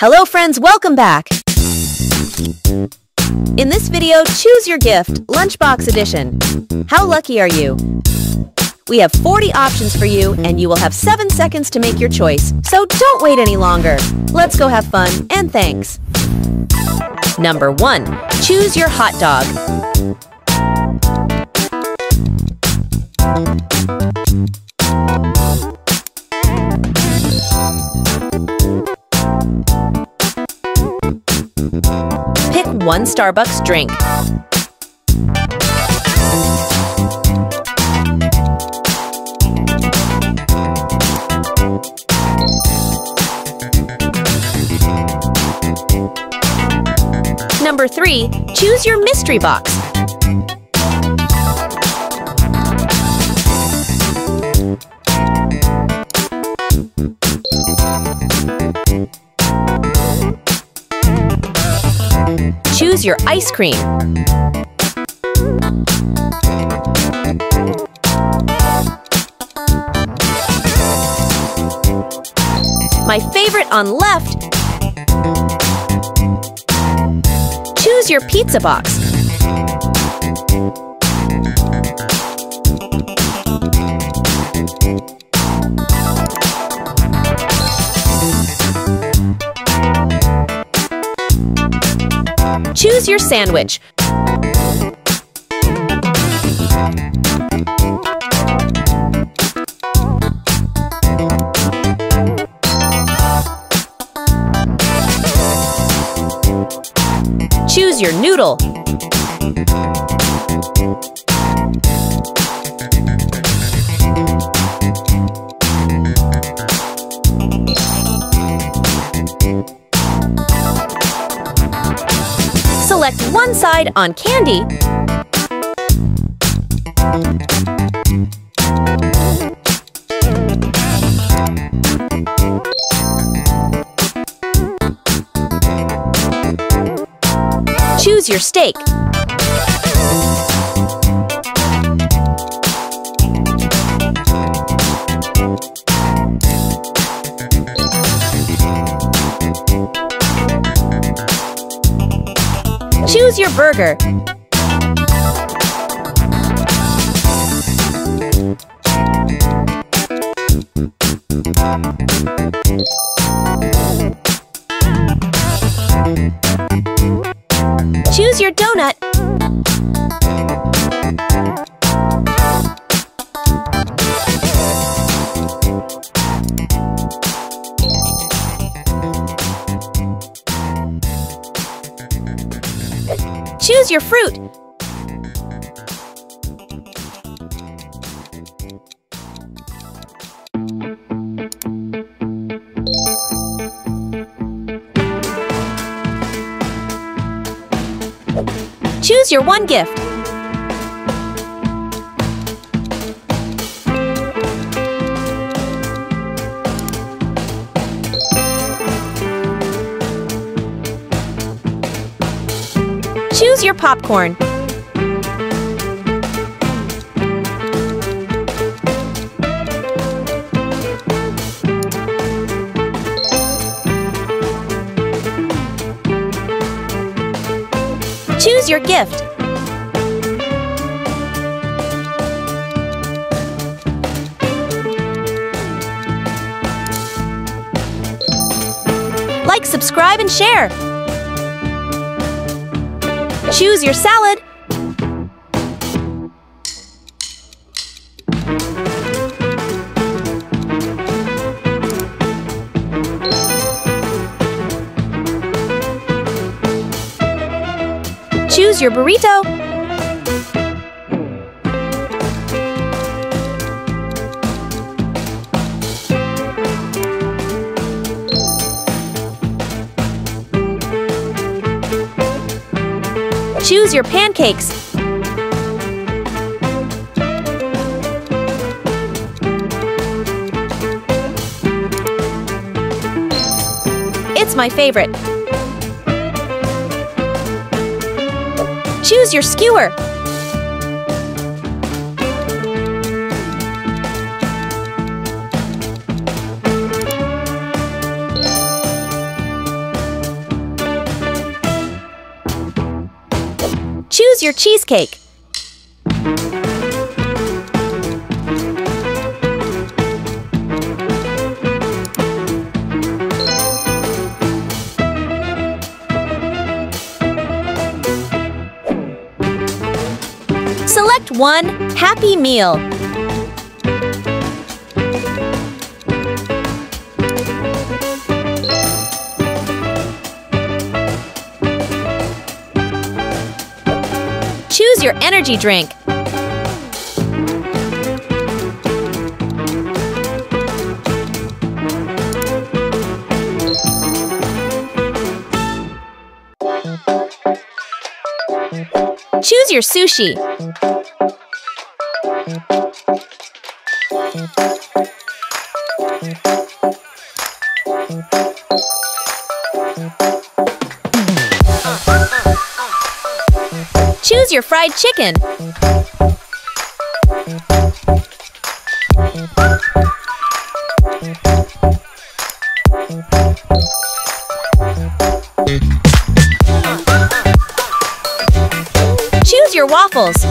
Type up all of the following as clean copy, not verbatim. Hello friends, welcome back! In this video, choose your gift, Lunchbox Edition. How lucky are you? We have 40 options for you and you will have 7 seconds to make your choice, so don't wait any longer. Let's go have fun and thanks! Number 1. Choose your hot dog. Pick one Starbucks drink. Number 3, choose your mystery box. Choose your ice cream. My favorite on left. Choose your pizza box. Choose your sandwich. Choose your noodle. Select one side on candy. Choose your steak. Choose your burger. Choose your donut. Choose your fruit. Choose your one gift. Choose your popcorn. Choose your gift. Like, subscribe, and share. Choose your salad. Choose your burrito. Choose your pancakes. It's my favorite. Choose your skewer. Choose your cheesecake. Select one Happy Meal. Choose your energy drink. Choose your sushi. Choose your fried chicken. Choose your waffles.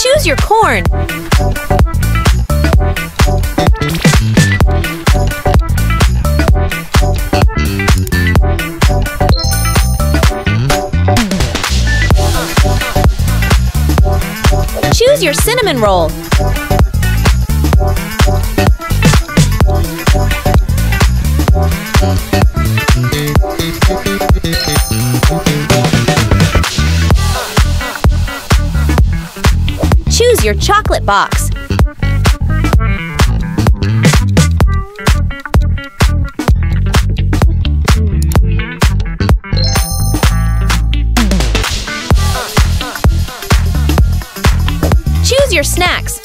Choose your corn. Choose your cinnamon roll. Choose your chocolate box. Choose your snacks.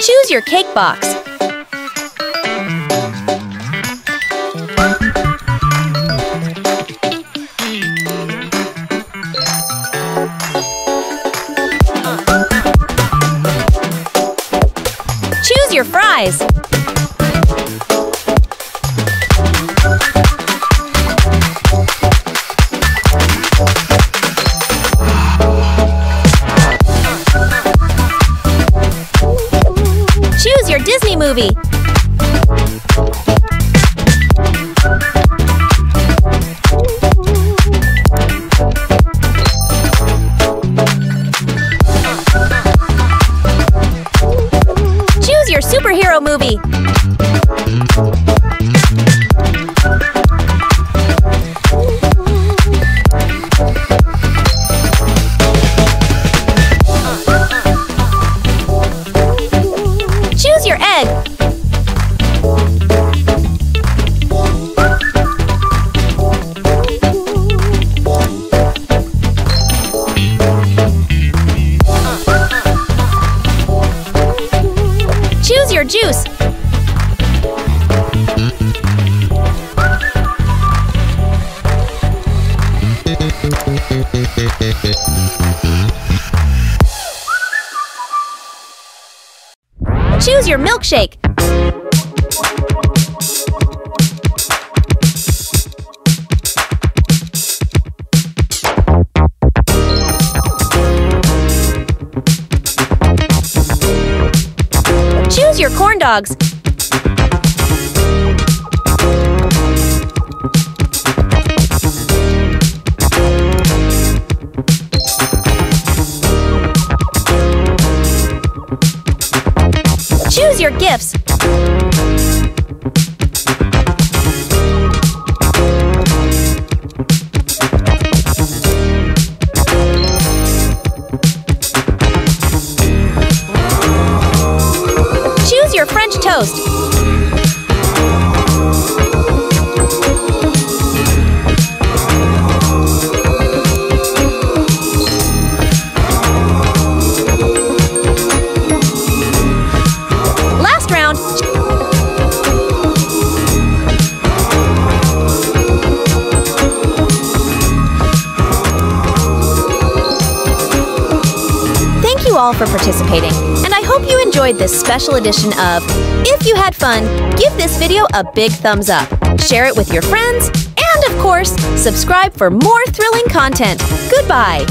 Choose your cake box. Choose your fries. Choose your Disney movie. Choose your superhero movie. Choose your egg. Choose your juice. Choose your milkshake. Choose your corn dogs. Choose your gifts. Choose your French toast. all for participating, and I hope you enjoyed this special edition of If You Had Fun, give this video a big thumbs up, share it with your friends, and of course, subscribe for more thrilling content. Goodbye!